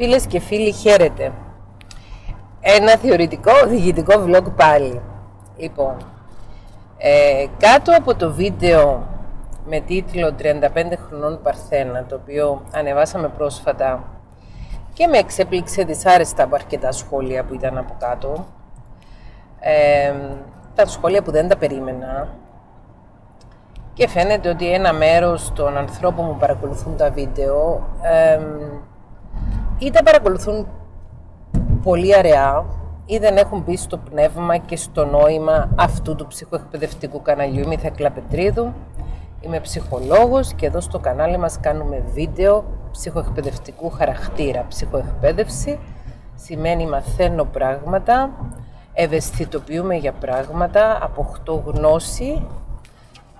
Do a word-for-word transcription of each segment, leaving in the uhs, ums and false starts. Φίλες και φίλοι, χαίρετε. Ένα θεωρητικό διηγητικό vlog πάλι. Λοιπόν, ε, κάτω από το βίντεο με τίτλο τριάντα πέντε χρονών Παρθένα, το οποίο ανεβάσαμε πρόσφατα και με εξέπληξε δυσάρεστα από αρκετά σχόλια που ήταν από κάτω, ε, τα σχόλια που δεν τα περίμενα, και φαίνεται ότι ένα μέρος των ανθρώπων που παρακολουθούν τα βίντεο ε, ή τα παρακολουθούν πολύ αραιά ή δεν έχουν μπει στο πνεύμα και στο νόημα αυτού του ψυχοεκπαιδευτικού καναλιού. Είμαι η Θεκλά Πετρίδου, είμαι ψυχολόγος και εδώ στο κανάλι μας κάνουμε βίντεο ψυχοεκπαιδευτικού χαρακτήρα. Ψυχοεκπαίδευση σημαίνει μαθαίνω πράγματα, ευαισθητοποιούμε για πράγματα, αποκτώ γνώση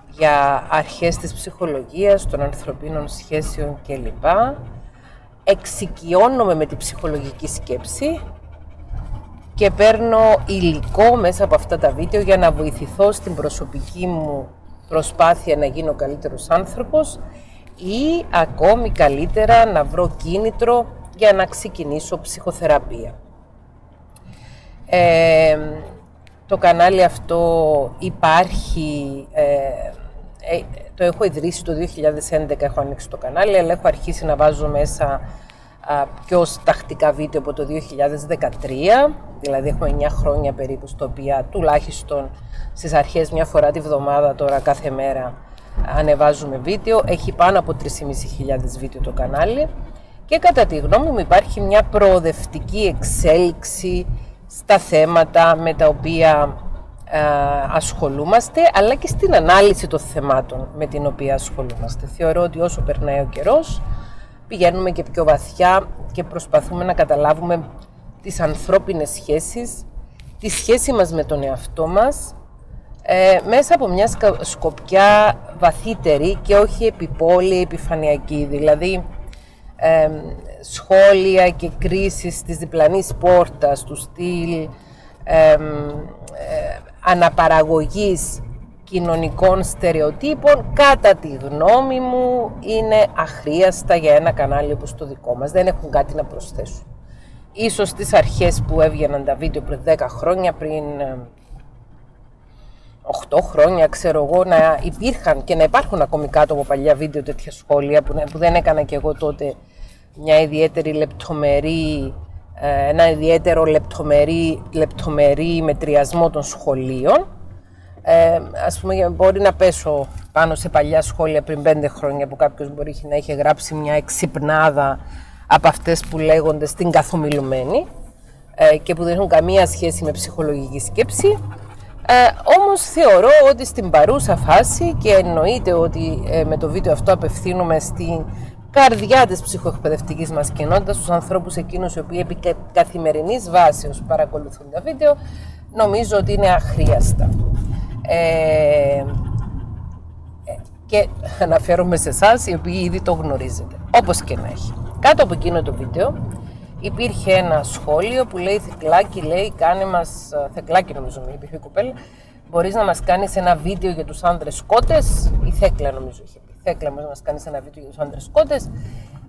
για αρχές της ψυχολογίας, των ανθρωπίνων σχέσεων κλπ. Εξοικειώνομαι με την ψυχολογική σκέψη και παίρνω υλικό μέσα από αυτά τα βίντεο για να βοηθηθώ στην προσωπική μου προσπάθεια να γίνω καλύτερος άνθρωπος ή ακόμη καλύτερα να βρω κίνητρο για να ξεκινήσω ψυχοθεραπεία. Ε, το κανάλι αυτό υπάρχει... Ε, Ε, το έχω ιδρύσει το δύο χιλιάδες έντεκα, έχω ανοίξει το κανάλι, αλλά έχω αρχίσει να βάζω μέσα α, πιο τακτικά βίντεο από το δύο χιλιάδες δεκατρία, δηλαδή έχουμε εννιά χρόνια περίπου, στο οποία τουλάχιστον στις αρχές μια φορά τη βδομάδα, τώρα κάθε μέρα ανεβάζουμε βίντεο. Έχει πάνω από τρεις χιλιάδες πεντακόσια βίντεο το κανάλι και κατά τη γνώμη μου υπάρχει μια προοδευτική εξέλιξη στα θέματα με τα οποία ασχολούμαστε, αλλά και στην ανάλυση των θεμάτων με την οποία ασχολούμαστε. Θεωρώ ότι όσο περνάει ο καιρός πηγαίνουμε και πιο βαθιά και προσπαθούμε να καταλάβουμε τις ανθρώπινες σχέσεις, τη σχέση μας με τον εαυτό μας, ε, μέσα από μια σκοπιά βαθύτερη και όχι επιπόλαιη, επιφανειακή. Δηλαδή ε, σχόλια και κρίσεις της διπλανής πόρτας, του στυλ ε, ε, αναπαραγωγής κοινωνικών στερεοτύπων, κατά τη γνώμη μου είναι αχρίαστα για ένα κανάλι όπως το δικό μας. Δεν έχουν κάτι να προσθέσουν. Ίσως στις αρχές που έβγαιναν τα βίντεο πριν δέκα χρόνια, πριν οκτώ χρόνια, ξέρω εγώ, να υπήρχαν και να υπάρχουν ακόμη κάτω από παλιά βίντεο τέτοια σχόλια που δεν έκανα και εγώ τότε μια ιδιαίτερη λεπτομερή ένα ιδιαίτερο λεπτομερή, λεπτομερή μετριασμό των σχολείων. Ε, ας πούμε, μπορεί να πέσω πάνω σε παλιά σχόλια πριν πέντε χρόνια που κάποιος μπορεί να είχε γράψει μια εξυπνάδα από αυτές που λέγονται στην καθομιλουμένη ε, και που δεν έχουν καμία σχέση με ψυχολογική σκέψη. Ε, όμως θεωρώ ότι στην παρούσα φάση, και εννοείται ότι ε, με το βίντεο αυτό απευθύνομαι στην καρδιά της ψυχοεκπαιδευτικής μας κοινότητας, στους ανθρώπους εκείνους οι οποίοι επί καθημερινής βάσης παρακολουθούν τα βίντεο, νομίζω ότι είναι αχρίαστα. Ε, και αναφέρομαι σε εσάς οι οποίοι ήδη το γνωρίζετε. Όπως και να έχει, κάτω από εκείνο το βίντεο υπήρχε ένα σχόλιο που λέει «Θεκλάκι, λέει, κάνε μας, Θεκλάκι νομίζω, υπήρχε η κουπέλα, μπορείς να μας κάνεις ένα βίντεο για τους άνδρες σκότες», η Θέκλα νομίζω είχε πει. Θέκλα, μας να μας κάνεις ένα βίντεο για τους άνδρες σκότες,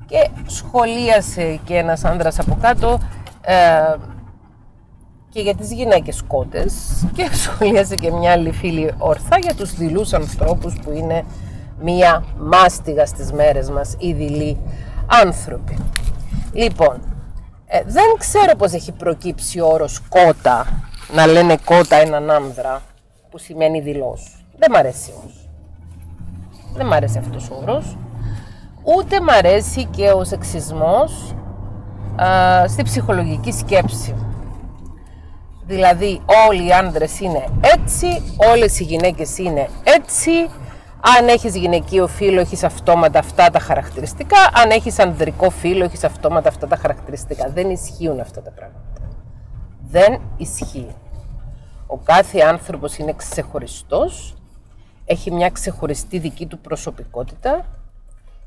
και σχολίασε και ένας άνδρας από κάτω ε, και για τις γυναίκες σκότες, και σχολίασε και μια άλλη φίλη ορθά για τους δειλούς ανθρώπους, που είναι μια μάστιγα στις μέρες μας, οι δειλοί άνθρωποι. Λοιπόν, ε, δεν ξέρω πώς έχει προκύψει ο όρος κότα, να λένε κότα έναν άνδρα, που σημαίνει δειλός. Δεν μ' αρέσει όμως. Δεν μ' αρέσει αυτός ο όρος. Ούτε μ' αρέσει και ο σεξισμός α, στη ψυχολογική σκέψη. Δηλαδή όλοι οι άνδρες είναι έτσι, όλες οι γυναίκες είναι έτσι. Αν έχεις γυναικείο φύλο έχεις αυτόματα αυτά τα χαρακτηριστικά. Αν έχεις ανδρικό φύλο έχεις αυτόματα αυτά τα χαρακτηριστικά. Δεν ισχύουν αυτά τα πράγματα. Δεν ισχύει. Ο κάθε άνθρωπος είναι ξεχωριστός, έχει μια ξεχωριστή δική του προσωπικότητα,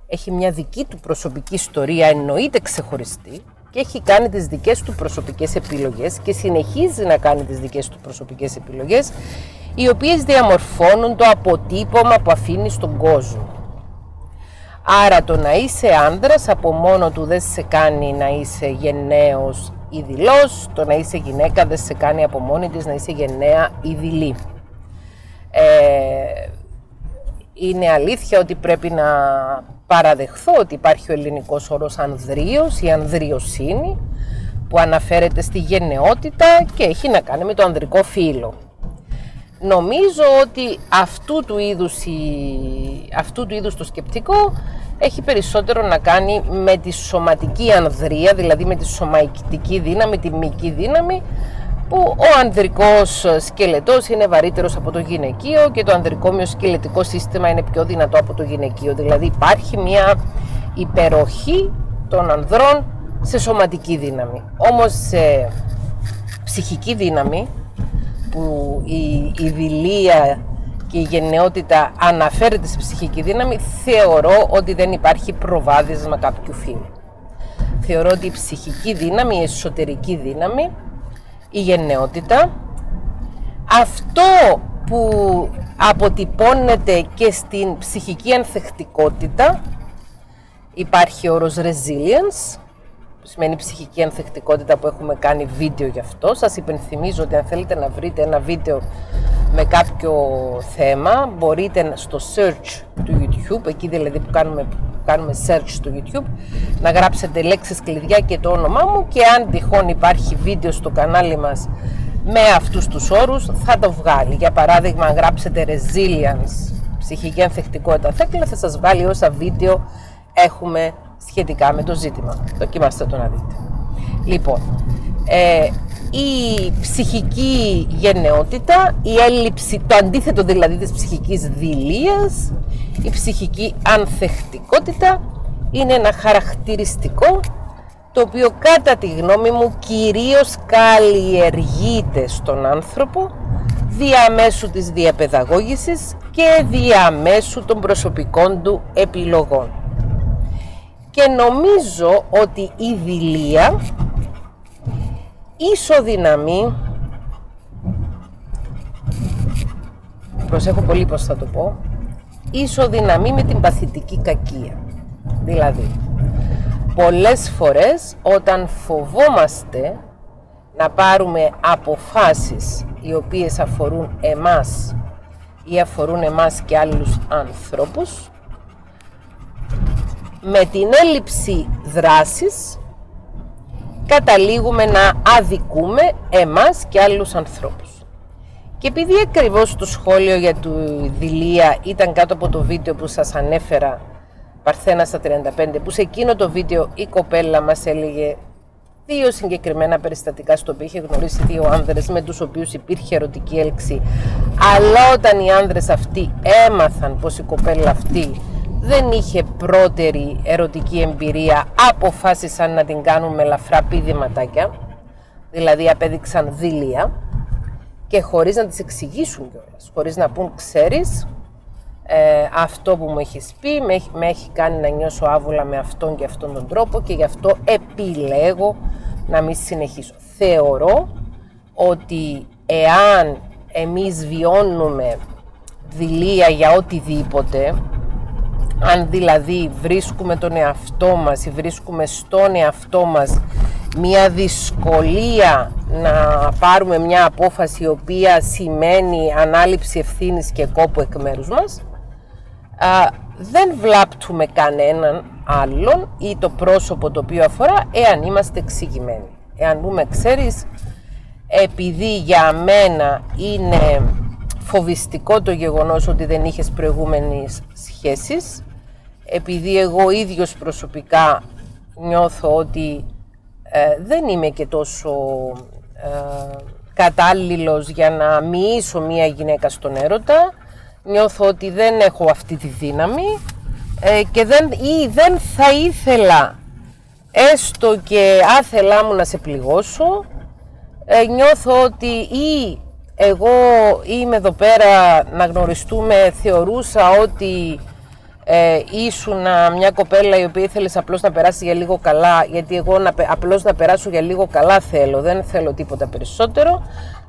έχει μια δική του προσωπική ιστορία, εννοείται ξεχωριστή, και έχει κάνει τις δικές του προσωπικές επιλογές και συνεχίζει να κάνει τις δικές του προσωπικές επιλογές, οι οποίες διαμορφώνουν το αποτύπωμα που αφήνει στον κόσμο. Άρα το να είσαι άντρας από μόνο του δεν σε κάνει να είσαι γενναίος ή δειλός, το να είσαι γυναίκα δεν σε κάνει από μόνη της να είσαι γενναία ή δειλή. Ε, είναι αλήθεια ότι πρέπει να παραδεχθώ ότι υπάρχει ο ελληνικός όρος ανδρείος ή ανδριοσύνη, που αναφέρεται στη γενναιότητα και έχει να κάνει με το ανδρικό φύλο. Νομίζω ότι αυτού του είδους, η... αυτού του είδους το σκεπτικό έχει περισσότερο να κάνει με τη σωματική ανδρεία, δηλαδή με τη σωματική δύναμη, τη μυϊκή δύναμη, που ο ανδρικός σκελετός είναι βαρύτερος από το γυναικείο και το ανδρικό μυοσκελετικό σύστημα είναι πιο δυνατό από το γυναικείο. Δηλαδή υπάρχει μια υπεροχή των ανδρών σε σωματική δύναμη. Όμως σε ψυχική δύναμη, που η δειλία και η γενναιότητα αναφέρεται σε ψυχική δύναμη, θεωρώ ότι δεν υπάρχει προβάδισμα κάποιου φύλου. Θεωρώ ότι η ψυχική δύναμη, η εσωτερική δύναμη, η γενναιότητα, αυτό που αποτυπώνεται και στην ψυχική ανθεκτικότητα, υπάρχει όρος resilience, που σημαίνει ψυχική ανθεκτικότητα, που έχουμε κάνει βίντεο γι' αυτό. Σας υπενθυμίζω ότι αν θέλετε να βρείτε ένα βίντεο με κάποιο θέμα, μπορείτε στο search του YouTube, εκεί δηλαδή που κάνουμε, που κάνουμε search στο YouTube, να γράψετε λέξεις κλειδιά και το όνομά μου, και αν τυχόν υπάρχει βίντεο στο κανάλι μας με αυτούς τους όρους, θα το βγάλει. Για παράδειγμα, αν γράψετε resilience, ψυχική ανθεκτικότητα Θέκλα, θα σας βγάλει όσα βίντεο έχουμε σχετικά με το ζήτημα. Δοκιμάστε το να δείτε. Λοιπόν, ε, η ψυχική γενναιότητα, η έλλειψη, το αντίθετο δηλαδή της ψυχικής δειλίας, η ψυχική ανθεκτικότητα είναι ένα χαρακτηριστικό το οποίο κατά τη γνώμη μου κυρίως καλλιεργείται στον άνθρωπο διαμέσου της διαπαιδαγώγησης και διαμέσου των προσωπικών του επιλογών. Και νομίζω ότι η δειλία ισοδυναμεί, προσέχω πολύ πώς θα το πω, ισοδυναμεί με την παθητική κακία. Δηλαδή, πολλές φορές όταν φοβόμαστε να πάρουμε αποφάσεις οι οποίες αφορούν εμάς ή αφορούν εμάς και άλλους ανθρώπους, με την έλλειψη δράσης καταλήγουμε να αδικούμε εμάς και άλλους ανθρώπους. Και επειδή ακριβώς το σχόλιο για τη δειλία ήταν κάτω από το βίντεο που σας ανέφερα, Παρθένα στα τριάντα πέντε, που σε εκείνο το βίντεο η κοπέλα μας έλεγε δύο συγκεκριμένα περιστατικά στο οποίο είχε γνωρίσει δύο άνδρες με τους οποίους υπήρχε ερωτική έλξη, αλλά όταν οι άνδρες αυτοί έμαθαν πως η κοπέλα αυτή δεν είχε πρώτερη ερωτική εμπειρία, αποφάσισαν να την κάνουν με ελαφρά πηδηματάκια, δηλαδή απέδειξαν δειλία και χωρίς να τις εξηγήσουν κιόλας, χωρίς να πούν «ξέρεις, ε, αυτό που μου έχεις πει με έχει, με έχει κάνει να νιώσω άβολα με αυτόν και αυτόν τον τρόπο και γι' αυτό επιλέγω να μην συνεχίσω». Θεωρώ ότι εάν εμείς βιώνουμε δειλία για οτιδήποτε, αν δηλαδή βρίσκουμε τον εαυτό μας ή βρίσκουμε στον εαυτό μας μια δυσκολία να πάρουμε μια απόφαση η οποία σημαίνει ανάληψη ευθύνης και κόπου εκ μέρους μας, α, δεν βλάπτουμε κανέναν άλλον ή το πρόσωπο το οποίο αφορά εάν είμαστε εξηγημένοι. Εάν πούμε «ξέρεις, επειδή για μένα είναι φοβιστικό το γεγονός ότι δεν είχες προηγούμενες σχέσεις, επειδή εγώ ίδιος προσωπικά νιώθω ότι ε, δεν είμαι και τόσο ε, κατάλληλος για να μοιήσω μία γυναίκα στον έρωτα, νιώθω ότι δεν έχω αυτή τη δύναμη ε, και δεν, ή δεν θα ήθελα έστω και άθελά μου να σε πληγώσω, ε, νιώθω ότι ή εγώ είμαι εδώ πέρα να γνωριστούμε, θεωρούσα ότι ε, ήσουνα μια κοπέλα η οποία ήθελες απλώς να περάσει για λίγο καλά, γιατί εγώ να, απλώς να περάσω για λίγο καλά θέλω, δεν θέλω τίποτα περισσότερο.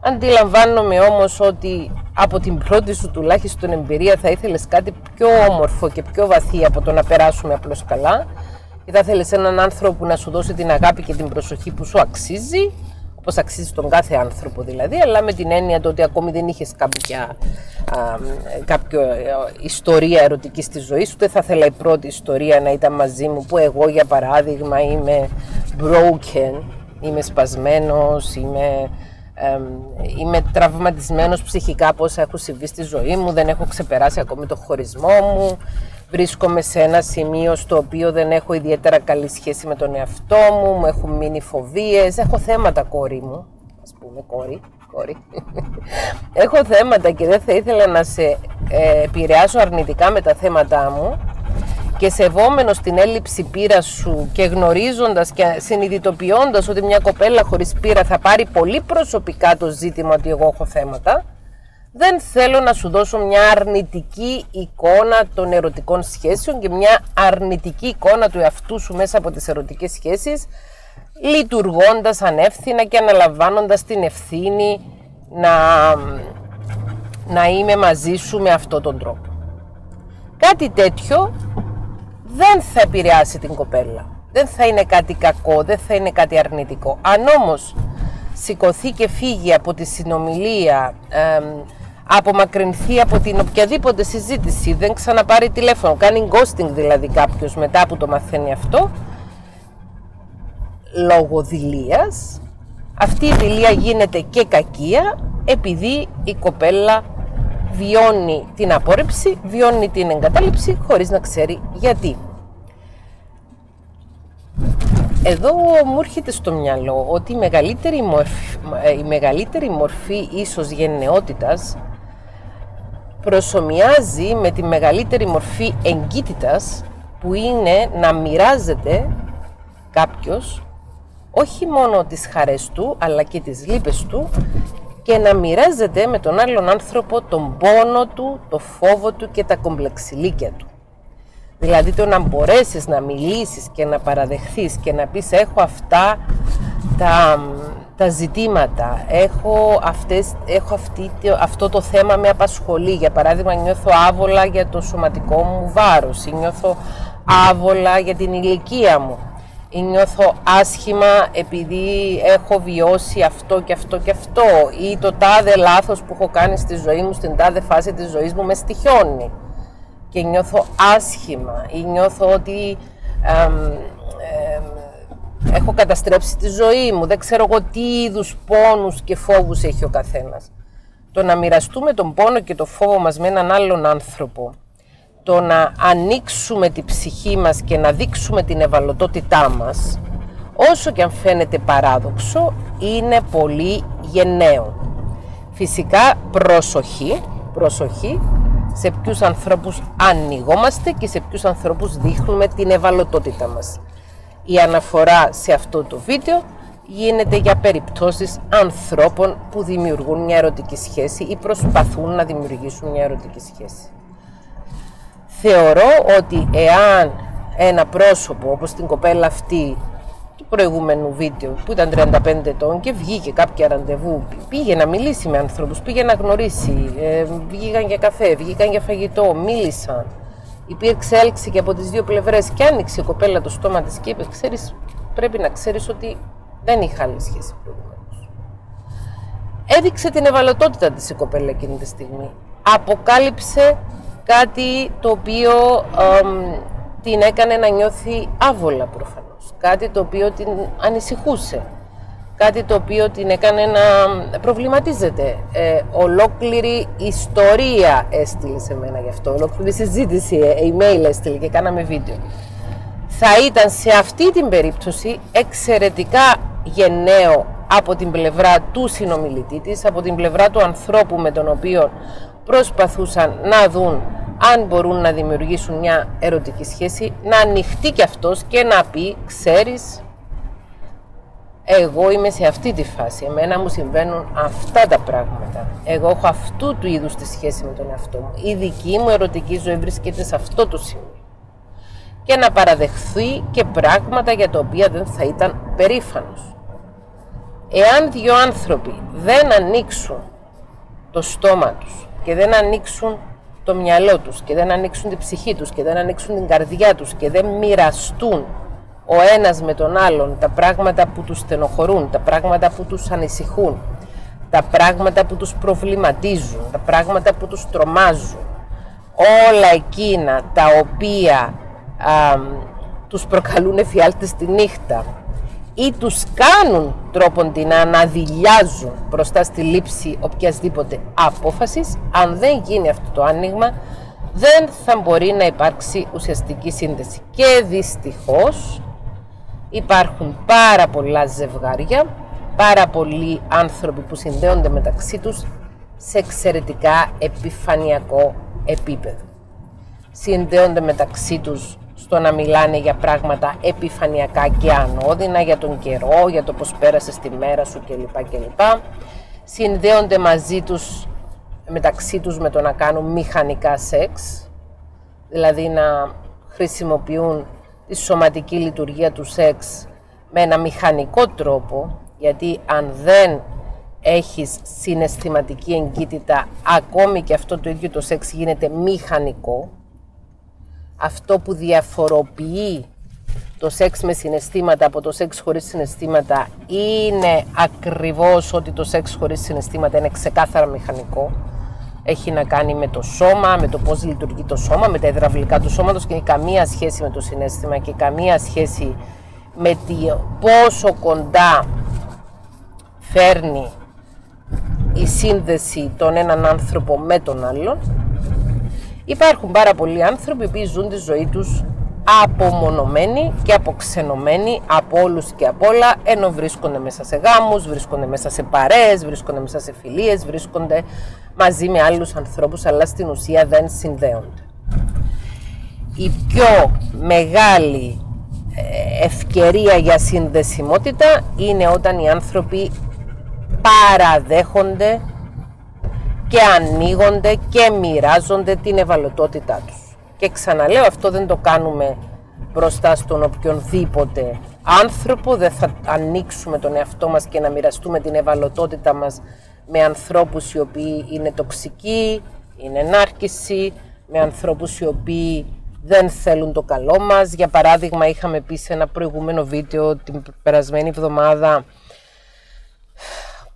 Αντιλαμβάνομαι όμως ότι από την πρώτη σου τουλάχιστον εμπειρία θα ήθελες κάτι πιο όμορφο και πιο βαθύ από το να περάσουμε απλώς καλά. Και θα θέλεις έναν άνθρωπο που να σου δώσει την αγάπη και την προσοχή που σου αξίζει, όπως αξίζει τον κάθε άνθρωπο δηλαδή, αλλά με την έννοια το ότι ακόμη δεν είχες κάποια, α, κάποια ιστορία ερωτική στη ζωή σου. Ούτε θα ήθελα η πρώτη ιστορία να ήταν μαζί μου, που εγώ για παράδειγμα είμαι broken, είμαι σπασμένος, είμαι... Ε, είμαι τραυματισμένος ψυχικά από όσα έχουν συμβεί στη ζωή μου, δεν έχω ξεπεράσει ακόμη το χωρισμό μου, βρίσκομαι σε ένα σημείο στο οποίο δεν έχω ιδιαίτερα καλή σχέση με τον εαυτό μου, μου έχουν μείνει φοβίες, έχω θέματα κόρη μου, ας πούμε κόρη, κόρη. Έχω θέματα και δεν θα ήθελα να σε ε, επηρεάσω αρνητικά με τα θέματα μου, και σεβόμενος την έλλειψη πείρας σου και γνωρίζοντας και συνειδητοποιώντας ότι μια κοπέλα χωρίς πείρα θα πάρει πολύ προσωπικά το ζήτημα ότι εγώ έχω θέματα, δεν θέλω να σου δώσω μια αρνητική εικόνα των ερωτικών σχέσεων και μια αρνητική εικόνα του εαυτού σου μέσα από τις ερωτικές σχέσεις, λειτουργώντας ανεύθυνα και αναλαμβάνοντας την ευθύνη να, να είμαι μαζί σου με αυτόν τον τρόπο. Κάτι τέτοιο δεν θα επηρεάσει την κοπέλα, δεν θα είναι κάτι κακό, δεν θα είναι κάτι αρνητικό. Αν όμως σηκωθεί και φύγει από τη συνομιλία, ε, απομακρυνθεί από την οποιαδήποτε συζήτηση, δεν ξαναπάρει τηλέφωνο, κάνει ghosting δηλαδή κάποιος μετά που το μαθαίνει αυτό, λόγω δειλίας, αυτή η δειλία γίνεται και κακία, επειδή η κοπέλα βιώνει την απόρριψη, βιώνει την εγκατάλειψη χωρίς να ξέρει γιατί. Εδώ μου έρχεται στο μυαλό ότι η μεγαλύτερη μορφή, η μεγαλύτερη μορφή ίσως γενναιότητας προσομοιάζει με τη μεγαλύτερη μορφή εγκύτητας, που είναι να μοιράζεται κάποιος όχι μόνο τις χαρές του αλλά και τις λύπες του, και να μοιράζεται με τον άλλον άνθρωπο τον πόνο του, το φόβο του και τα κομπλεξιλίκια του. Δηλαδή το να μπορέσεις να μιλήσεις και να παραδεχθείς και να πεις έχω αυτά τα, τα ζητήματα, έχω, αυτές, έχω αυτή, αυτό το θέμα με απασχολεί, για παράδειγμα νιώθω άβολα για το σωματικό μου βάρος, νιώθω άβολα για την ηλικία μου, ή νιώθω άσχημα επειδή έχω βιώσει αυτό και αυτό και αυτό, ή το τάδε λάθος που έχω κάνει στη ζωή μου, στην τάδε φάση της ζωής μου με στοιχιώνει και νιώθω άσχημα, ή νιώθω ότι εμ, εμ, έχω καταστρέψει τη ζωή μου, δεν ξέρω εγώ τι είδους πόνους και φόβους έχει ο καθένας. Το να μοιραστούμε τον πόνο και το φόβο μας με έναν άλλον άνθρωπο, το να ανοίξουμε την ψυχή μας και να δείξουμε την ευαλωτότητά μας, όσο και αν φαίνεται παράδοξο, είναι πολύ γενναίο. Φυσικά προσοχή, προσοχή σε ποιους ανθρώπους ανοιγόμαστε και σε ποιους ανθρώπους δείχνουμε την ευαλωτότητά μας. Η αναφορά σε αυτό το βίντεο γίνεται για περιπτώσεις ανθρώπων που δημιουργούν μια ερωτική σχέση ή προσπαθούν να δημιουργήσουν μια ερωτική σχέση. Θεωρώ ότι εάν ένα πρόσωπο όπως την κοπέλα αυτή του προηγούμενου βίντεο, που ήταν τριάντα πέντε ετών και βγήκε κάποια ραντεβού, πήγε να μιλήσει με ανθρώπους, πήγε να γνωρίσει, ε, βγήκαν για καφέ, βγήκαν για φαγητό, μίλησαν, υπήρξε έλξη και από τις δύο πλευρές και άνοιξε η κοπέλα το στόμα της και είπε ξέρεις, πρέπει να ξέρεις ότι δεν είχα άλλη σχέση προηγουμένως. Έδειξε την ευαλωτότητα της η κοπέλα εκείνη τη στιγμή, αποκάλυψε κάτι το οποίο ε, την έκανε να νιώθει άβολα προφανώς, κάτι το οποίο την ανησυχούσε, κάτι το οποίο την έκανε να προβληματίζεται. Ε, ολόκληρη ιστορία έστειλε σε μένα γι' αυτό, ολόκληρη συζήτηση, email έστειλε και κάναμε βίντεο. Θα ήταν σε αυτή την περίπτωση εξαιρετικά γενναίο από την πλευρά του συνομιλητή της, από την πλευρά του ανθρώπου με τον οποίο προσπαθούσαν να δουν αν μπορούν να δημιουργήσουν μια ερωτική σχέση, να ανοιχτεί κι αυτός και να πει ξέρεις, Εγώ είμαι σε αυτή τη φάση, εμένα μου συμβαίνουν αυτά τα πράγματα. Εγώ έχω αυτού του είδους τη σχέση με τον εαυτό μου. Η δική μου ερωτική ζωή βρίσκεται σε αυτό το σημείο. Και να παραδεχθεί και πράγματα για τα οποία δεν θα ήταν περήφανος. Εάν δύο άνθρωποι δεν ανοίξουν το στόμα τους και δεν ανοίξουν το μυαλό τους και δεν ανοίξουν την ψυχή τους και δεν ανοίξουν την καρδιά τους και δεν μοιραστούν ο ένας με τον άλλον τα πράγματα που τους στενοχωρούν, τα πράγματα που τους ανησυχούν, τα πράγματα που τους προβληματίζουν, τα πράγματα που τους τρομάζουν, όλα εκείνα τα οποία α, τους προκαλούν εφιάλτες τη νύχτα ή τους κάνουν τρόπον την να αναδυλιάζουν μπροστά στη λήψη οποιασδήποτε απόφασης, αν δεν γίνει αυτό το άνοιγμα, δεν θα μπορεί να υπάρξει ουσιαστική σύνδεση. Και δυστυχώς υπάρχουν πάρα πολλά ζευγάρια, πάρα πολλοί άνθρωποι που συνδέονται μεταξύ τους σε εξαιρετικά επιφανειακό επίπεδο. Συνδέονται μεταξύ τους στο να μιλάνε για πράγματα επιφανειακά και ανώδυνα, για τον καιρό, για το πώς πέρασες τη μέρα σου κλπ. κλπ. Συνδέονται μαζί τους, μεταξύ τους με το να κάνουν μηχανικά σεξ, δηλαδή να χρησιμοποιούν τη σωματική λειτουργία του σεξ με ένα μηχανικό τρόπο, γιατί αν δεν έχεις συναισθηματική εγκύτητα, ακόμη και αυτό το ίδιο το σεξ γίνεται μηχανικό. Αυτό που διαφοροποιεί το σεξ με συναισθήματα από το σεξ χωρίς συναισθήματα είναι ακριβώς ότι το σεξ χωρίς συναισθήματα είναι ξεκάθαρα μηχανικό. Έχει να κάνει με το σώμα, με το πώς λειτουργεί το σώμα, με τα υδραυλικά του σώματος και καμία σχέση με το συναίσθημα και καμία σχέση με πόσο κοντά φέρνει η σύνδεση των έναν άνθρωπο με τον άλλον. Υπάρχουν πάρα πολλοί άνθρωποι που ζουν τη ζωή τους απομονωμένοι και αποξενωμένοι από όλους και από όλα, ενώ βρίσκονται μέσα σε γάμους, βρίσκονται μέσα σε παρέες, βρίσκονται μέσα σε φιλίες, βρίσκονται μαζί με άλλους ανθρώπους, αλλά στην ουσία δεν συνδέονται. Η πιο μεγάλη ευκαιρία για συνδεσιμότητα είναι όταν οι άνθρωποι παραδέχονται και ανοίγονται και μοιράζονται την ευαλωτότητά τους. Και ξαναλέω, αυτό δεν το κάνουμε μπροστά στον οποιονδήποτε άνθρωπο. Δεν θα ανοίξουμε τον εαυτό μας και να μοιραστούμε την ευαλωτότητα μας με ανθρώπους οι οποίοι είναι τοξικοί, είναι νάρκισσοι, με ανθρώπους οι οποίοι δεν θέλουν το καλό μας. Για παράδειγμα, είχαμε πει σε ένα προηγούμενο βίντεο την περασμένη εβδομάδα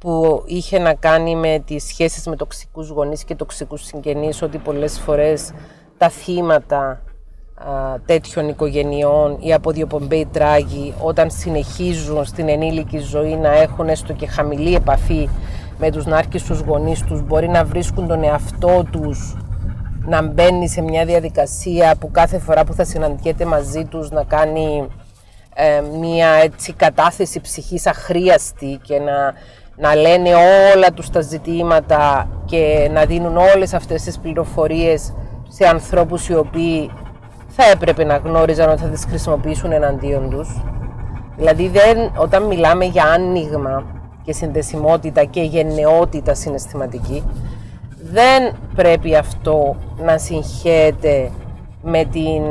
που είχε να κάνει με τις σχέσεις με τοξικούς γονείς και τοξικούς συγγενείς, ότι πολλές φορές τα θύματα α, τέτοιων οικογενειών ή από διοπομπέοι τράγοι, όταν συνεχίζουν στην ενήλικη ζωή να έχουν έστω και χαμηλή επαφή με τους νάρκισσους γονείς τους, μπορεί να βρίσκουν τον εαυτό τους να μπαίνει σε μια διαδικασία που κάθε φορά που θα συναντιέται μαζί τους να κάνει ε, μια έτσι, κατάθεση ψυχής αχρίαστη και να να λένε όλα τους τα ζητήματα και να δίνουν όλες αυτές τις πληροφορίες σε ανθρώπους οι οποίοι θα έπρεπε να γνώριζαν ότι θα τις χρησιμοποιήσουν εναντίον τους. Δηλαδή, δεν, όταν μιλάμε για άνοιγμα και συνδεσιμότητα και γενναιότητα συναισθηματική, δεν πρέπει αυτό να συγχέεται με την,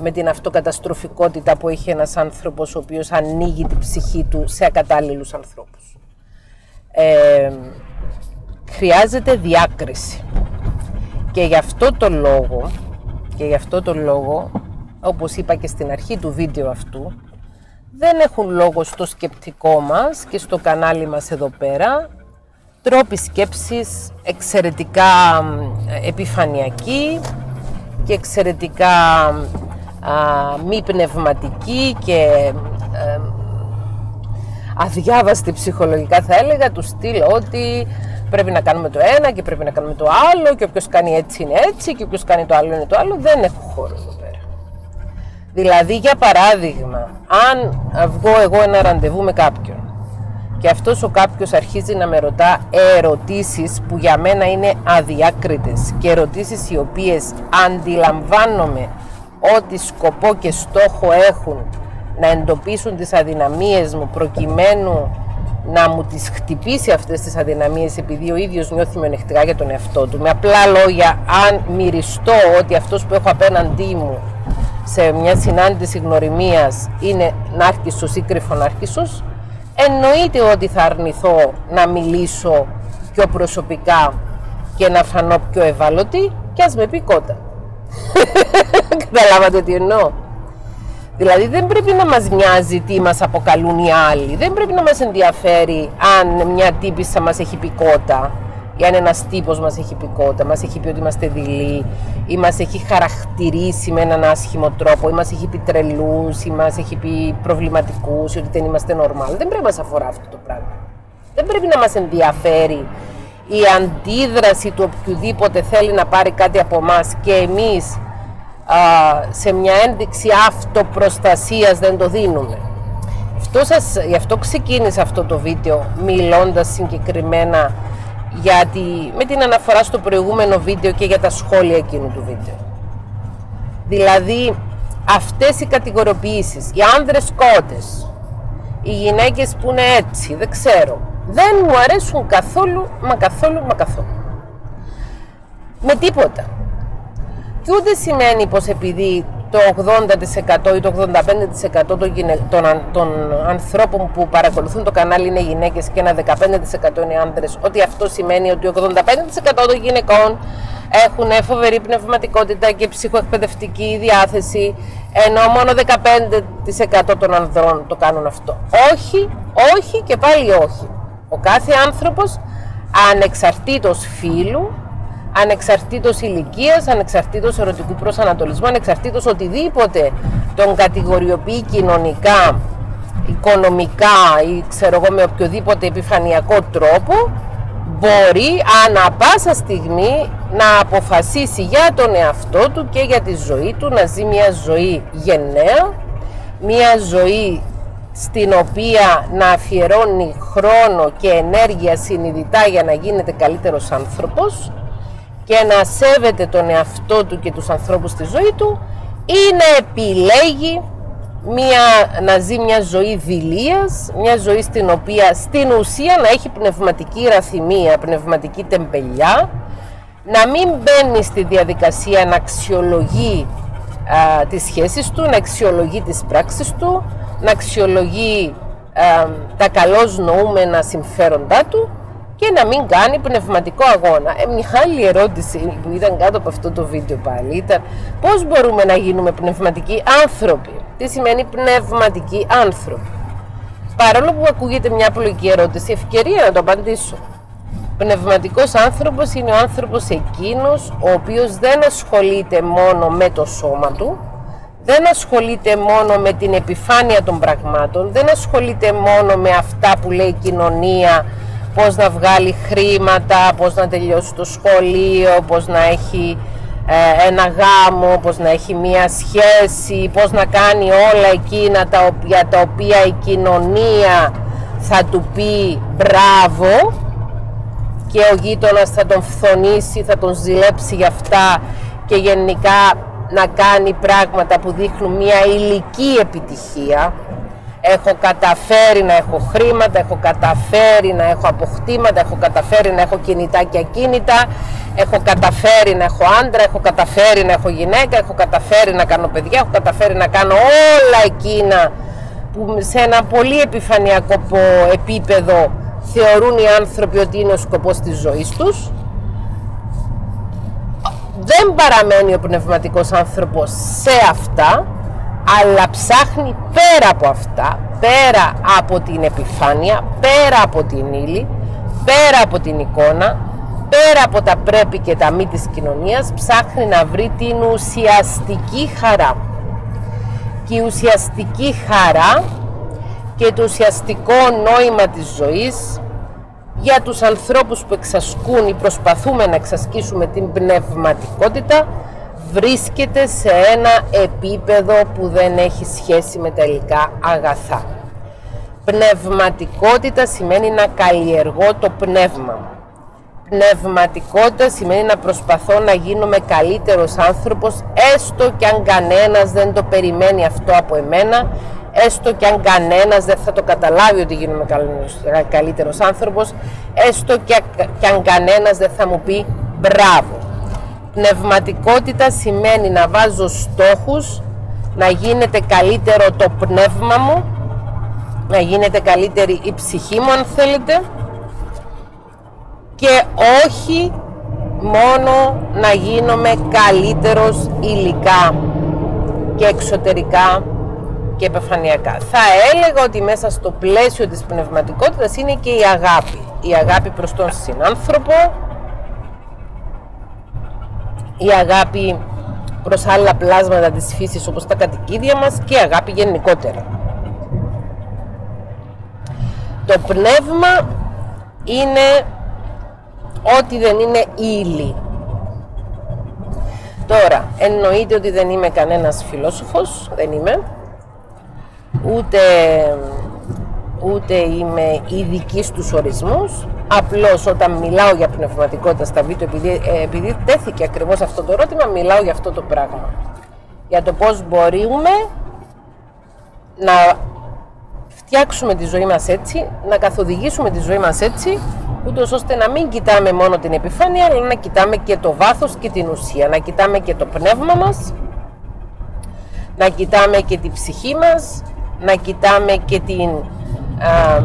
με την αυτοκαταστροφικότητα που έχει ένας άνθρωπος ο οποίος ανοίγει την ψυχή του σε ακατάλληλους ανθρώπους. Ε, χρειάζεται διάκριση. Και γι' αυτό το λόγο, και γι' αυτό το λόγο, όπως είπα και στην αρχή του βίντεο αυτού, δεν έχουν λόγο στο σκεπτικό μας και στο κανάλι μας εδώ πέρα τρόποι σκέψης εξαιρετικά επιφανειακοί και εξαιρετικά α, μη πνευματικοί και ε, αδιάβαστη ψυχολογικά, θα έλεγα, του στυλ ότι πρέπει να κάνουμε το ένα και πρέπει να κάνουμε το άλλο και όποιος κάνει έτσι είναι έτσι και όποιος κάνει το άλλο είναι το άλλο. Δεν έχω χώρο εδώ πέρα. Δηλαδή, για παράδειγμα, αν βγω εγώ ένα ραντεβού με κάποιον και αυτός ο κάποιος αρχίζει να με ρωτά ερωτήσεις που για μένα είναι αδιάκριτες και ερωτήσεις οι οποίες αντιλαμβάνομαι ότι σκοπό και στόχο έχουν να εντοπίσουν τις αδυναμίες μου προκειμένου να μου τις χτυπήσει αυτές τις αδυναμίες, επειδή ο ίδιος νιώθει μειονεκτικά για τον εαυτό του. Με απλά λόγια, αν μυριστώ ότι αυτός που έχω απέναντί μου σε μια συνάντηση γνωριμίας είναι νάρκισσος ή κρυφονάρκισσος, εννοείται ότι θα αρνηθώ να μιλήσω πιο προσωπικά και να φανώ πιο ευάλωτη, και ας με πει κότα. Καταλάβατε τι εννοώ. Δηλαδή δεν πρέπει να μας νοιάζει τι μας αποκαλούν οι άλλοι, δεν πρέπει να μας ενδιαφέρει αν μια τύπισσα μας έχει πει κότα ή αν ένας τύπος μας έχει πει κότα, μας έχει πει ότι είμαστε δειλοί ή μας έχει χαρακτηρίσει με έναν άσχημο τρόπο ή μας έχει πει τρελούς ή μας έχει πει προβληματικούς ή ότι δεν είμαστε normal. Δεν πρέπει να μας αφορά αυτό το πράγμα. Δεν πρέπει να μας ενδιαφέρει η αντίδραση του οποιοδήποτε θέλει να πάρει κάτι από εμάς και εμείς σε μια ένδειξη αυτοπροστασίας δεν το δίνουμε. Αυτό σας, γι' αυτό ξεκίνησα αυτό το βίντεο μιλώντας συγκεκριμένα γιατί, με την αναφορά στο προηγούμενο βίντεο και για τα σχόλια εκείνου του βίντεο. Δηλαδή αυτές οι κατηγοριοποιήσεις, οι άνδρες κότες, οι γυναίκες που είναι έτσι, δεν ξέρω, δεν μου αρέσουν καθόλου, μα καθόλου, μα καθόλου. Με τίποτα. Και ούτε σημαίνει πως επειδή το ογδόντα τοις εκατό ή το ογδόντα πέντε τοις εκατό των, γυναι... των, αν... των ανθρώπων που παρακολουθούν το κανάλι είναι γυναίκες και ένα δεκαπέντε τοις εκατό είναι άνδρες, ότι αυτό σημαίνει ότι ογδόντα πέντε τοις εκατό των γυναικών έχουν φοβερή πνευματικότητα και ψυχοεκπαιδευτική διάθεση, ενώ μόνο δεκαπέντε τοις εκατό των ανδρών το κάνουν αυτό. Όχι, όχι και πάλι όχι. Ο κάθε άνθρωπος, ανεξαρτήτως φύλου, ανεξαρτήτως ηλικίας, ανεξαρτήτως ερωτικού προσανατολισμού, ανεξαρτήτως οτιδήποτε τον κατηγοριοποιεί κοινωνικά, οικονομικά ή ξέρω εγώ με οποιοδήποτε επιφανειακό τρόπο, μπορεί ανά πάσα στιγμή να αποφασίσει για τον εαυτό του και για τη ζωή του να ζει μια ζωή γενναία, μια ζωή στην οποία να αφιερώνει χρόνο και ενέργεια συνειδητά για να γίνεται καλύτερος άνθρωπος και να σέβεται τον εαυτό του και τους ανθρώπους στη ζωή του, ή να επιλέγει μια, να ζει μια ζωή δειλίας, μια ζωή στην οποία στην ουσία να έχει πνευματική ραθυμία, πνευματική τεμπελιά, να μην μπαίνει στη διαδικασία να αξιολογεί α, τις σχέσεις του, να αξιολογεί τις πράξεις του, να αξιολογεί α, τα καλώς νοούμενα συμφέροντά του και να μην κάνει πνευματικό αγώνα. Ε, μια άλλη ερώτηση που ήταν κάτω από αυτό το βίντεο πάλι ήταν πώς μπορούμε να γίνουμε πνευματικοί άνθρωποι. Τι σημαίνει πνευματικοί άνθρωποι? Παρόλο που ακούγεται μια απλοϊκή ερώτηση, ευκαιρία να το απαντήσω. Πνευματικός άνθρωπος είναι ο άνθρωπος εκείνος ο οποίος δεν ασχολείται μόνο με το σώμα του, δεν ασχολείται μόνο με την επιφάνεια των πραγμάτων, δεν ασχολείται μόνο με αυτά που λέει η κοινωνία, πώς να βγάλει χρήματα, πώς να τελειώσει το σχολείο, πώς να έχει ε, ένα γάμο, πώς να έχει μία σχέση, πώς να κάνει όλα εκείνα τα οποία, τα οποία η κοινωνία θα του πει μπράβο και ο γείτονας θα τον φθονίσει, θα τον ζηλέψει γι' αυτά, και γενικά να κάνει πράγματα που δείχνουν μία υλική επιτυχία. Έχω καταφέρει να έχω χρήματα, έχω καταφέρει να έχω αποκτήματα, έχω καταφέρει να έχω κινητά και ακίνητα, έχω καταφέρει να έχω άντρα, έχω καταφέρει να έχω γυναίκα, έχω καταφέρει να κάνω παιδιά, έχω καταφέρει να κάνω όλα εκείνα που σε ένα πολύ επιφανειακό επίπεδο θεωρούν οι άνθρωποι ότι είναι ο σκοπός της ζωής τους. Δεν παραμένει ο πνευματικός άνθρωπος σε αυτά, αλλά ψάχνει πέρα από αυτά, πέρα από την επιφάνεια, πέρα από την ύλη, πέρα από την εικόνα, πέρα από τα πρέπει και τα μη της κοινωνίας, ψάχνει να βρει την ουσιαστική χαρά. Και η ουσιαστική χαρά και το ουσιαστικό νόημα της ζωής για τους ανθρώπους που εξασκούν ή προσπαθούμε να εξασκήσουμε την πνευματικότητα βρίσκεται σε ένα επίπεδο που δεν έχει σχέση με τα υλικά αγαθά. Πνευματικότητα σημαίνει να καλλιεργώ το πνεύμα. Πνευματικότητα σημαίνει να προσπαθώ να γίνομαι καλύτερος άνθρωπος, έστω κι αν κανένας δεν το περιμένει αυτό από εμένα, έστω και αν κανένας δεν θα το καταλάβει ότι γίνομαι καλύτερος άνθρωπος, έστω και αν κανένας δεν θα μου πει μπράβο. Πνευματικότητα σημαίνει να βάζω στόχους, να γίνεται καλύτερο το πνεύμα μου, να γίνεται καλύτερη η ψυχή μου αν θέλετε, και όχι μόνο να γίνομαι καλύτερος υλικά και εξωτερικά και επεφανειακά. Θα έλεγα ότι μέσα στο πλαίσιο της πνευματικότητας είναι και η αγάπη. Η αγάπη προς τον συνάνθρωπο, η αγάπη προς άλλα πλάσματα της φύσης όπως τα κατοικίδια μας και η αγάπη γενικότερα. Το πνεύμα είναι ό,τι δεν είναι ύλη. Τώρα, εννοείται ότι δεν είμαι κανένας φιλόσοφος, δεν είμαι, ούτε, ούτε είμαι ειδική στους ορισμούς, απλώς όταν μιλάω για πνευματικότητα στα βίντεο, επειδή, επειδή τέθηκε ακριβώς αυτό το ερώτημα, μιλάω για αυτό το πράγμα. Για το πώς μπορούμε να φτιάξουμε τη ζωή μας έτσι, να καθοδηγήσουμε τη ζωή μας έτσι, ούτως ώστε να μην κοιτάμε μόνο την επιφάνεια, αλλά να κοιτάμε και το βάθος και την ουσία, να κοιτάμε και το πνεύμα μας, να κοιτάμε και τη ψυχή μας, να κοιτάμε και την α,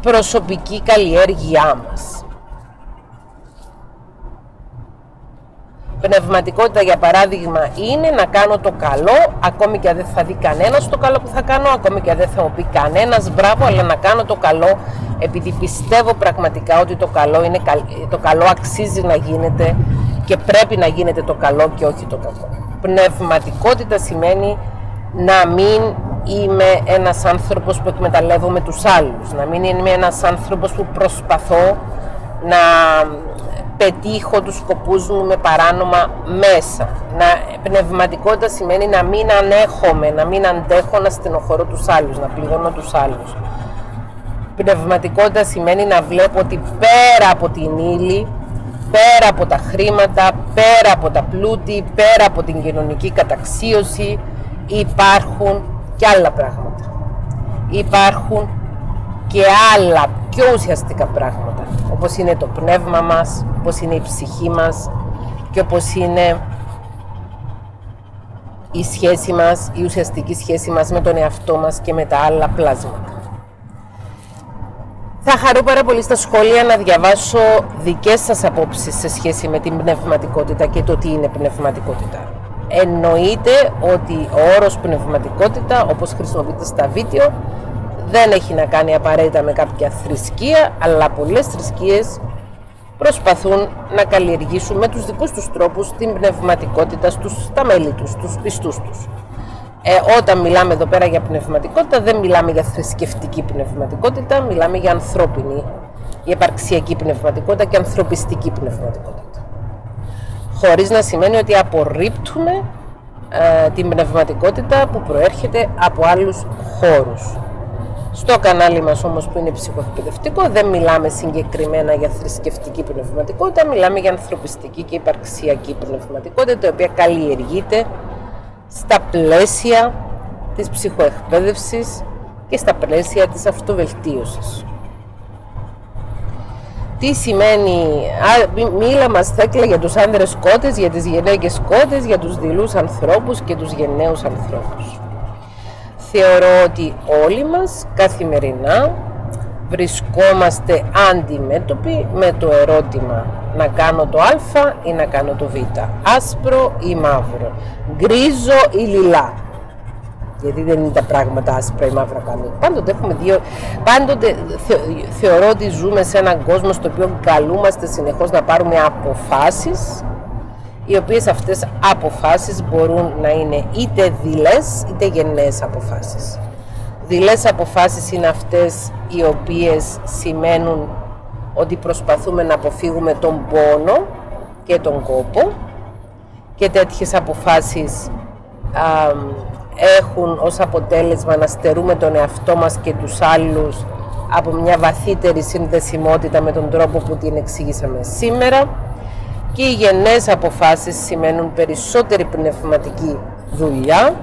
προσωπική καλλιέργειά μας. Πνευματικότητα για παράδειγμα είναι να κάνω το καλό, ακόμη και αν δεν θα δει κανένας το καλό που θα κάνω, ακόμη και αν δεν θα μου πει κανένας μπράβο, αλλά να κάνω το καλό επειδή πιστεύω πραγματικά ότι το καλό, είναι, το καλό αξίζει να γίνεται και πρέπει να γίνεται το καλό και όχι το κακό. Πνευματικότητα σημαίνει να μην είμαι ένας άνθρωπος που εκμεταλλεύομαι τους άλλους, να μην είμαι ένας άνθρωπος που προσπαθώ να πετύχω τους σκοπούς μου με παράνομα μέσα. Να, πνευματικότητα σημαίνει να μην ανέχομαι, να μην αντέχω να στενοχωρώ τους άλλους, να πληγώνω τους άλλους. Πνευματικότητα σημαίνει να βλέπω ότι πέρα από την ύλη, πέρα από τα χρήματα, πέρα από τα πλούτη, πέρα από την κοινωνική καταξίωση, υπάρχουν και άλλα πράγματα. Υπάρχουν και άλλα πιο ουσιαστικά πράγματα, όπως είναι το πνεύμα μας, όπως είναι η ψυχή μας και όπως είναι η σχέση μας, η ουσιαστική σχέση μας με τον εαυτό μας και με τα άλλα πλάσματα. Θα χαρώ πάρα πολύ στα σχόλια να διαβάσω δικές σας απόψεις σε σχέση με την πνευματικότητα και το τι είναι πνευματικότητα. Εννοείται ότι ο όρος πνευματικότητα, όπως χρησιμοποιείται στα βίντεο, δεν έχει να κάνει απαραίτητα με κάποια θρησκεία, αλλά πολλές θρησκείες προσπαθούν να καλλιεργήσουν με τους δικούς τους τρόπους την πνευματικότητα στους, στα μέλη τους, στους πιστούς τους. Ε, όταν μιλάμε εδώ πέρα για πνευματικότητα, δεν μιλάμε για θρησκευτική πνευματικότητα, μιλάμε για ανθρώπινη, για υπαρξιακή πνευματικότητα και ανθρωπιστική πνευματικότητα. Χωρίς να σημαίνει ότι απορρίπτουμε ε, την πνευματικότητα που προέρχεται από άλλους χώρους. Στο κανάλι μας όμως που είναι ψυχοεκπαιδευτικό δεν μιλάμε συγκεκριμένα για θρησκευτική πνευματικότητα, μιλάμε για ανθρωπιστική και υπαρξιακή πνευματικότητα, η οποία καλλιεργείται στα πλαίσια της ψυχοεκπαίδευσης και στα πλαίσια της αυτοβελτίωσης. Τι σημαίνει, α, μίλα μας Θέκλα για τους άνδρες σκότες, για τις γυναίκες σκότες, για τους δειλούς ανθρώπους και τους γενναίους ανθρώπους. Θεωρώ ότι όλοι μας καθημερινά βρισκόμαστε αντιμέτωποι με το ερώτημα να κάνω το α ή να κάνω το β, άσπρο ή μαύρο, γκρίζο ή λιλά, γιατί δεν είναι τα πράγματα άσπρα ή μαύρα κανεί. Πάντοτε έχουμε δύο, πάντοτε θε, θεωρώ ότι ζούμε σε έναν κόσμο στο οποίο καλούμαστε συνεχώς να πάρουμε αποφάσεις, οι οποίες αυτές αποφάσεις μπορούν να είναι είτε δειλές είτε γενναίες αποφάσεις. Δειλές αποφάσεις είναι αυτές οι οποίες σημαίνουν ότι προσπαθούμε να αποφύγουμε τον πόνο και τον κόπο, και τέτοιες αποφάσεις α, έχουν ως αποτέλεσμα να στερούμε τον εαυτό μας και τους άλλους από μια βαθύτερη συνδεσιμότητα με τον τρόπο που την εξήγησαμε σήμερα, και οι γενναίες αποφάσεις σημαίνουν περισσότερη πνευματική δουλειά,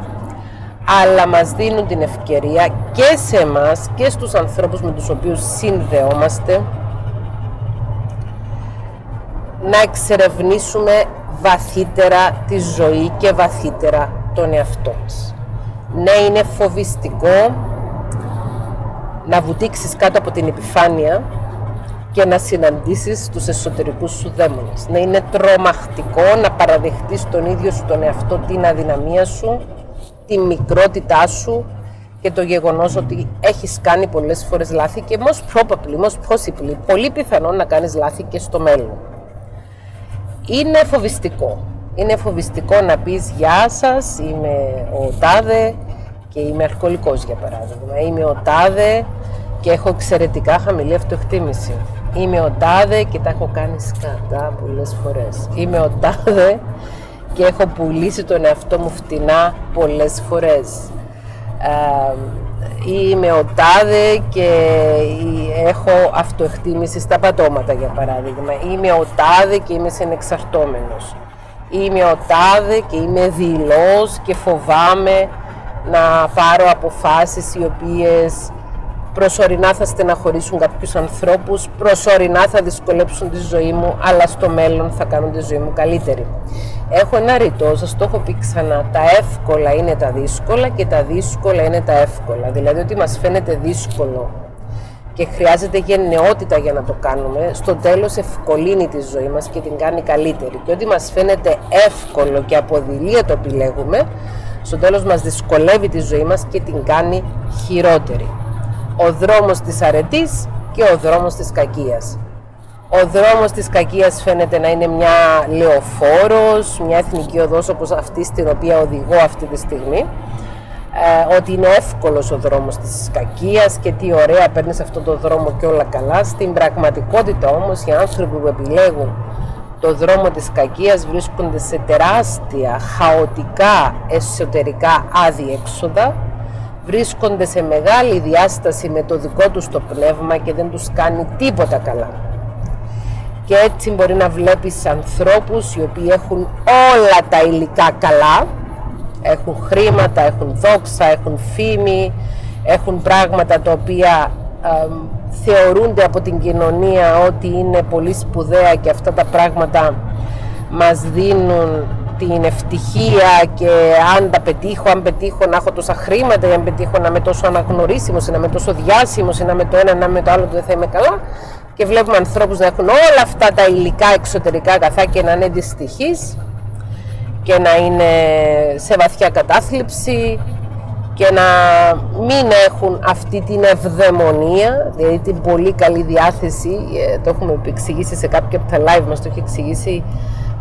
αλλά μας δίνουν την ευκαιρία και σε εμάς και στους ανθρώπους με τους οποίους συνδεόμαστε να εξερευνήσουμε βαθύτερα τη ζωή και βαθύτερα τον εαυτό μας. Ναι, είναι φοβιστικό να βουτήξεις κάτω από την επιφάνεια και να συναντήσεις τους εσωτερικούς σου δαίμονες. Ναι, είναι τρομακτικό να παραδεχτείς τον ίδιο σου τον εαυτό, την αδυναμία σου, τη μικρότητά σου και το γεγονός ότι έχεις κάνει πολλές φορές λάθη και most probably, most possibly, πολύ πιθανόν να κάνεις λάθη και στο μέλλον. Είναι φοβιστικό. Είναι φοβιστικό να πεις «Γεια σας, είμαι ο Τάδε και είμαι αλκοολικός», για παράδειγμα. «Είμαι ο Τάδε και έχω εξαιρετικά χαμηλή αυτοεκτίμηση». «Είμαι ο Τάδε και τα έχω κάνει σκατά πολλές φορές». «Είμαι ο Τάδε και έχω πουλήσει τον εαυτό μου φτηνά πολλές φορές». Ε, «Είμαι ο Τάδε και έχω αυτοεκτίμηση στα πατώματα», για παράδειγμα. «Είμαι ο Τάδε και είμαι συνεξαρτώμενος». Είμαι ο Τάδε και είμαι δειλός και φοβάμαι να πάρω αποφάσεις οι οποίες προσωρινά θα στεναχωρήσουν κάποιους ανθρώπους, προσωρινά θα δυσκολέψουν τη ζωή μου, αλλά στο μέλλον θα κάνουν τη ζωή μου καλύτερη. Έχω ένα ρητό, σας το έχω πει ξανά, τα εύκολα είναι τα δύσκολα και τα δύσκολα είναι τα εύκολα. Δηλαδή ότι μας φαίνεται δύσκολο και χρειάζεται γενναιότητα για να το κάνουμε, στο τέλος ευκολύνει τη ζωή μας και την κάνει καλύτερη. Και ό,τι μας φαίνεται εύκολο και από δειλία το επιλέγουμε, στο τέλος μας δυσκολεύει τη ζωή μας και την κάνει χειρότερη. Ο δρόμος της αρετής και ο δρόμος της κακίας. Ο δρόμος της κακίας φαίνεται να είναι μια λεωφόρος, μια εθνική οδός όπως αυτή στην οποία οδηγώ αυτή τη στιγμή. Ότι είναι εύκολος ο δρόμος της κακίας και τι ωραία, παίρνεις αυτόν τον δρόμο και όλα καλά. Στην πραγματικότητα όμως οι άνθρωποι που επιλέγουν το δρόμο της κακίας βρίσκονται σε τεράστια, χαοτικά, εσωτερικά αδιέξοδα, βρίσκονται σε μεγάλη διάσταση με το δικό τους το πνεύμα και δεν τους κάνει τίποτα καλά. Και έτσι μπορεί να βλέπεις ανθρώπους οι οποίοι έχουν όλα τα υλικά καλά, έχουν χρήματα, έχουν δόξα, έχουν φήμη, έχουν πράγματα τα οποία ε, θεωρούνται από την κοινωνία ότι είναι πολύ σπουδαία και αυτά τα πράγματα μας δίνουν την ευτυχία και αν τα πετύχω, αν πετύχω να έχω τόσα χρήματα ή αν πετύχω να είμαι τόσο αναγνωρίσιμος ή να είμαι τόσο διάσημος ή να είμαι το ένα, να είμαι το άλλο, δεν θα είμαι καλά. Και βλέπουμε ανθρώπους να έχουν όλα αυτά τα υλικά εξωτερικά αγαθά και να είναι δυστυχείς και να είναι σε βαθιά κατάθλιψη και να μην έχουν αυτή την ευδαιμονία, δηλαδή την πολύ καλή διάθεση. Το έχουμε εξηγήσει σε κάποια από τα live μας, το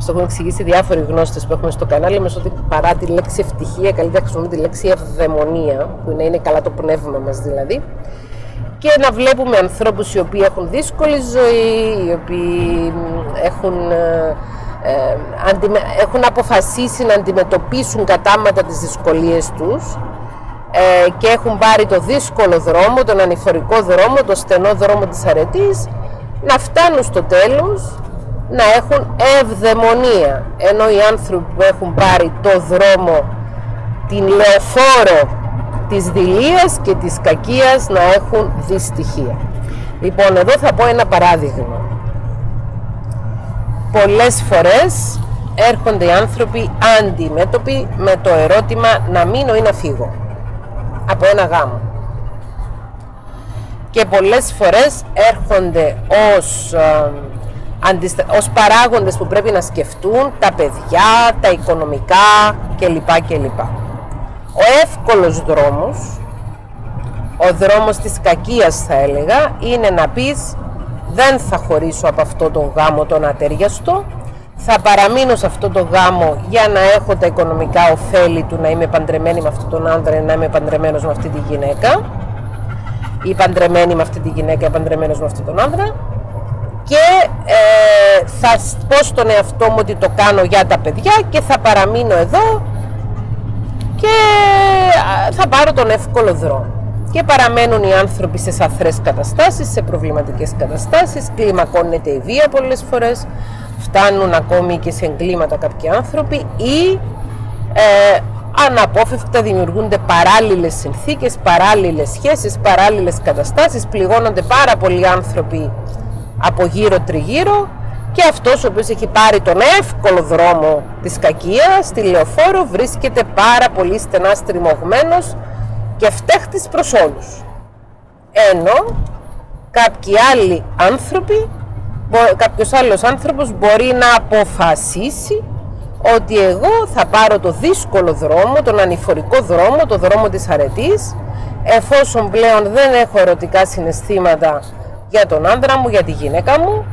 έχουν εξηγήσει διάφοροι γνώστες που έχουμε στο κανάλι μας, ότι παρά τη λέξη ευτυχία, καλύτερα χρησιμοποιούμε τη λέξη ευδαιμονία, που είναι, είναι καλά το πνεύμα μας δηλαδή. Και να βλέπουμε ανθρώπους οι οποίοι έχουν δύσκολη ζωή, οι οποίοι έχουν... Ε, έχουν αποφασίσει να αντιμετωπίσουν κατάματα τις δυσκολίες τους ε, και έχουν πάρει το δύσκολο δρόμο, τον ανηφορικό δρόμο, το στενό δρόμο της αρετής, να φτάνουν στο τέλος να έχουν ευδαιμονία, ενώ οι άνθρωποι που έχουν πάρει το δρόμο, την λεωφόρο της δειλίας και της κακίας, να έχουν δυστυχία. Λοιπόν, εδώ θα πω ένα παράδειγμα. Πολλές φορές έρχονται οι άνθρωποι αντιμέτωποι με το ερώτημα να μείνω ή να φύγω από ένα γάμο. Και πολλές φορές έρχονται ως, ε, αντιστα... ως παράγοντες που πρέπει να σκεφτούν τα παιδιά, τα οικονομικά κλπ. κλπ. Ο εύκολος δρόμος, ο δρόμος της κακίας θα έλεγα, είναι να πεις δεν θα χωρίσω από αυτό τον γάμο τον ατέριαστο, θα παραμείνω σε αυτό τον γάμο για να έχω τα οικονομικά ωφέλη του να είμαι παντρεμένη με αυτόν τον άνδρα, να είμαι παντρεμένος με αυτή τη γυναίκα ή παντρεμένη με αυτή τη γυναίκα ή παντρεμένος με αυτόν τον άνδρα και ε, θα πω στον εαυτό μου ότι το κάνω για τα παιδιά και θα παραμείνω εδώ και θα πάρω τον εύκολο δρόμο. Και παραμένουν οι άνθρωποι σε σαθρές καταστάσεις, σε προβληματικές καταστάσεις, κλιμακώνεται η βία πολλές φορές, φτάνουν ακόμη και σε εγκλήματα κάποιοι άνθρωποι ή ε, αναπόφευκτα δημιουργούνται παράλληλες συνθήκες, παράλληλες σχέσεις, παράλληλες καταστάσεις, πληγώνονται πάρα πολλοί άνθρωποι από γύρω-τριγύρω και αυτός ο οποίος έχει πάρει τον εύκολο δρόμο της κακίας, τη λεωφόρο, βρίσκεται πάρα πολύ στενά στριμωγμένος και φταίχτης προς όλους. Ενώ κάποιοι άλλοι άνθρωποι, κάποιος άλλος άνθρωπος μπορεί να αποφασίσει ότι εγώ θα πάρω το δύσκολο δρόμο, τον ανηφορικό δρόμο, το δρόμο της αρετής, εφόσον πλέον δεν έχω ερωτικά συναισθήματα για τον άντρα μου, για τη γυναίκα μου,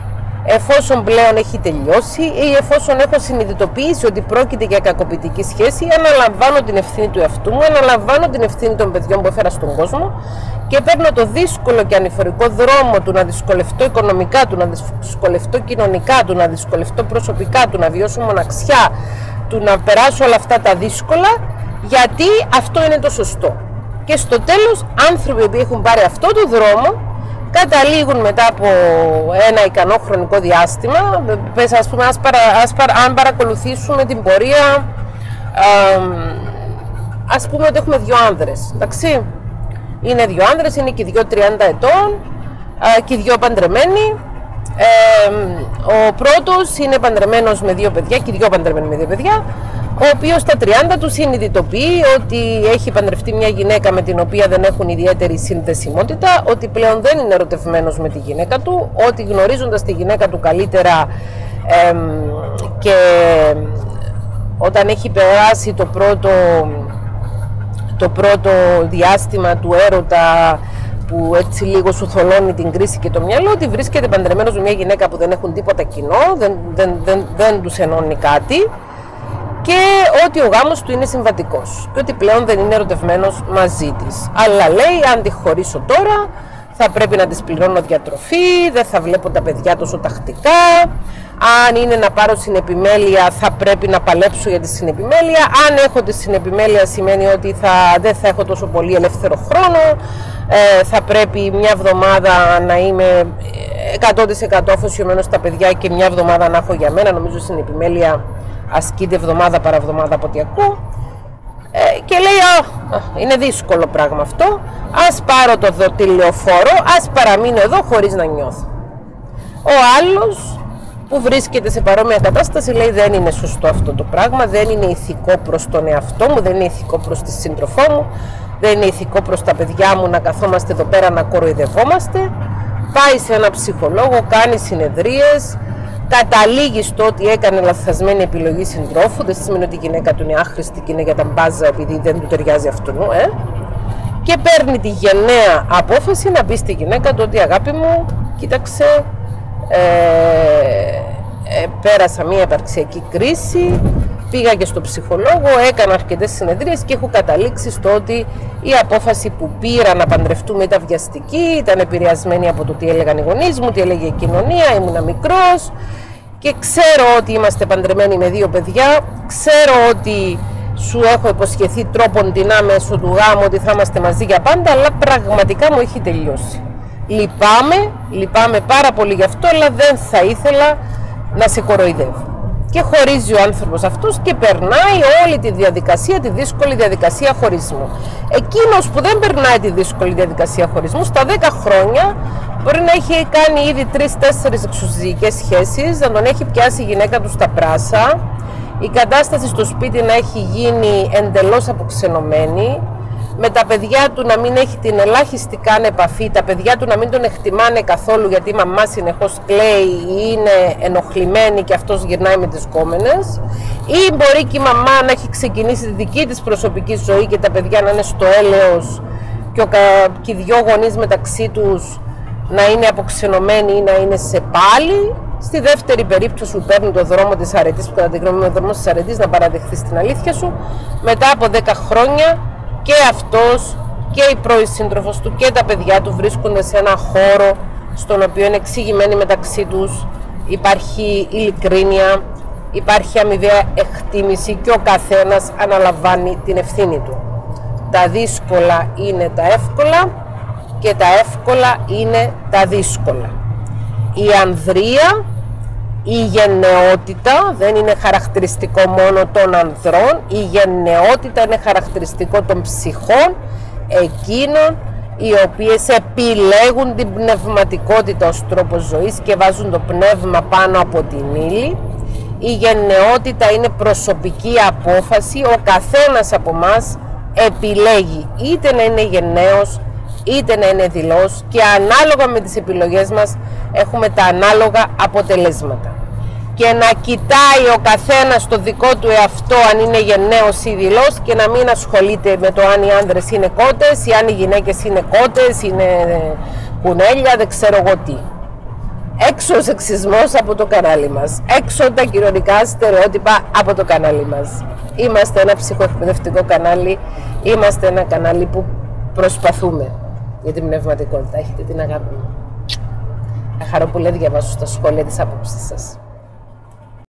εφόσον πλέον έχει τελειώσει ή εφόσον έχω συνειδητοποιήσει ότι πρόκειται για κακοποιητική σχέση, αναλαμβάνω την ευθύνη του εαυτού μου, αναλαμβάνω την ευθύνη των παιδιών που έφερα στον κόσμο και παίρνω το δύσκολο και ανηφορικό δρόμο του να δυσκολευτώ οικονομικά, του να δυσκολευτώ κοινωνικά, του να δυσκολευτώ προσωπικά, του να βιώσω μοναξιά, του να περάσω όλα αυτά τα δύσκολα, γιατί αυτό είναι το σωστό. Και στο τέλος, άνθρωποι που έχουν πάρει αυτό το δρόμο καταλήγουν μετά από ένα ικανό χρονικό διάστημα, πες, ας πούμε, ας παρα, ας παρα, αν παρακολουθήσουμε την πορεία, ε, ας πούμε ότι έχουμε δύο άνδρες, εντάξει, είναι δύο άνδρες, είναι και δύο τριάντα ετών ε, και δύο παντρεμένοι, ε, ο πρώτος είναι παντρεμένος με δύο παιδιά και δύο παντρεμένοι με δύο παιδιά, ο οποίος στα τριάντα του συνειδητοποιεί ότι έχει παντρευτεί μια γυναίκα με την οποία δεν έχουν ιδιαίτερη συνδεσιμότητα, ότι πλέον δεν είναι ερωτευμένος με τη γυναίκα του, ότι γνωρίζοντας τη γυναίκα του καλύτερα εμ, και όταν έχει περάσει το πρώτο, το πρώτο διάστημα του έρωτα που έτσι λίγο σου θολώνει την κρίση και το μυαλό, ότι βρίσκεται παντρεμένος με μια γυναίκα που δεν έχουν τίποτα κοινό, δεν, δεν, δεν, δεν τους ενώνει κάτι, και ότι ο γάμος του είναι συμβατικός και ότι πλέον δεν είναι ερωτευμένος μαζί της. Αλλά λέει, αν τη χωρίσω τώρα θα πρέπει να της πληρώνω διατροφή, δεν θα βλέπω τα παιδιά τόσο τακτικά, αν είναι να πάρω συνεπιμέλεια θα πρέπει να παλέψω για τη συνεπιμέλεια, αν έχω τη συνεπιμέλεια σημαίνει ότι θα, δεν θα έχω τόσο πολύ ελεύθερο χρόνο, ε, θα πρέπει μια εβδομάδα να είμαι εκατό τοις εκατό αφοσιωμένο στα παιδιά και μια εβδομάδα να έχω για μένα, νομίζω συνεπιμέλεια ασκείται εβδομάδα παρά εβδομάδα από ό,τι ακούω, ε, και λέει α, α, είναι δύσκολο πράγμα αυτό, ας πάρω το δω τηλεοφόρο, ας παραμείνω εδώ χωρίς να νιώθω. Ο άλλος που βρίσκεται σε παρόμοια κατάσταση λέει δεν είναι σωστό αυτό το πράγμα, δεν είναι ηθικό προς τον εαυτό μου, δεν είναι ηθικό προς τη σύντροφό μου, δεν είναι ηθικό προς τα παιδιά μου να καθόμαστε εδώ πέρα να κοροϊδευόμαστε. Πάει σε ένα ψυχολόγο, κάνει συνεδρίες, καταλήγει στο ότι έκανε λαθασμένη επιλογή συντρόφου. Δεν σημαίνει ότι η γυναίκα του είναι άχρηστη και είναι για τα μπάζα επειδή δεν του ταιριάζει αυτόν, ε. Και παίρνει τη γενναία απόφαση να πει στη γυναίκα του ότι αγάπη μου, κοίταξε, ε, ε, πέρασα μια υπαρξιακή κρίση, πήγα και στο ψυχολόγο, έκανα αρκετές συνεδρίες και έχω καταλήξει στο ότι η απόφαση που πήρα να παντρευτούμε ήταν βιαστική, ήταν επηρεασμένη από το τι έλεγαν οι γονείς μου, τι έλεγε η κοινωνία, ήμουνα μικρός και ξέρω ότι είμαστε παντρεμένοι με δύο παιδιά, ξέρω ότι σου έχω υποσχεθεί τρόπον τεινά μέσω του γάμου ότι θα είμαστε μαζί για πάντα, αλλά πραγματικά μου έχει τελειώσει. Λυπάμαι, λυπάμαι πάρα πολύ γι' αυτό, αλλά δεν θα ήθελα να σε κοροϊδεύω. Και χωρίζει ο άνθρωπος αυτός και περνάει όλη τη διαδικασία, τη δύσκολη διαδικασία χωρισμού. Εκείνος που δεν περνάει τη δύσκολη διαδικασία χωρισμού, στα δέκα χρόνια μπορεί να έχει κάνει ήδη τρεις τέσσερις εξουσιακές σχέσεις, να τον έχει πιάσει η γυναίκα του στα πράσα, η κατάσταση στο σπίτι να έχει γίνει εντελώς αποξενωμένη, με τα παιδιά του να μην έχει την ελάχιστη καν επαφή, τα παιδιά του να μην τον εκτιμάνε καθόλου γιατί η μαμά συνεχώς κλαίει ή είναι ενοχλημένη και αυτός γυρνάει με τις κόμενες, ή μπορεί και η μαμά να έχει ξεκινήσει τη δική της προσωπική ζωή και τα παιδιά να είναι στο έλεος και, ο, και οι δυο γονείς μεταξύ τους να είναι αποξενωμένοι ή να είναι σε πάλι. Στη δεύτερη περίπτωση που παίρνει το δρόμο της αρετής, που κατά τη γνώμη μου ο δρόμος της αρετής να παραδεχθείς την αλήθεια σου, μετά από δέκα χρόνια και αυτός και η πρώη σύντροφος του και τα παιδιά του βρίσκονται σε ένα χώρο στον οποίο είναι εξηγημένοι μεταξύ τους, υπάρχει ειλικρίνεια, υπάρχει αμοιβαία εκτίμηση και ο καθένας αναλαμβάνει την ευθύνη του. Τα δύσκολα είναι τα εύκολα και τα εύκολα είναι τα δύσκολα. Η ανδρεία Η γενναιότητα δεν είναι χαρακτηριστικό μόνο των ανδρών, η γενναιότητα είναι χαρακτηριστικό των ψυχών εκείνων οι οποίες επιλέγουν την πνευματικότητα ως τρόπο ζωής και βάζουν το πνεύμα πάνω από την ύλη. Η γενναιότητα είναι προσωπική απόφαση, ο καθένας από μας επιλέγει είτε να είναι γενναίος είτε να είναι δηλός και ανάλογα με τις επιλογές μας έχουμε τα ανάλογα αποτελέσματα. Και να κοιτάει ο καθένας το δικό του εαυτό αν είναι γενναίος ή δηλός και να μην ασχολείται με το αν οι άνδρες είναι κότες ή αν οι γυναίκες είναι κότες, είναι κουνέλια, δεν ξέρω εγώ τι. Έξω ο σεξισμός από το κανάλι μας, έξω τα κοινωνικά στερεότυπα από το κανάλι μας. Είμαστε ένα ψυχοεκπαιδευτικό κανάλι, είμαστε ένα κανάλι που προσπαθούμε για την πνευματικότητα. Έχετε την αγάπη μου. Θα χαρώ πολύ να διαβάσω στα σχόλια τις απόψεις σας.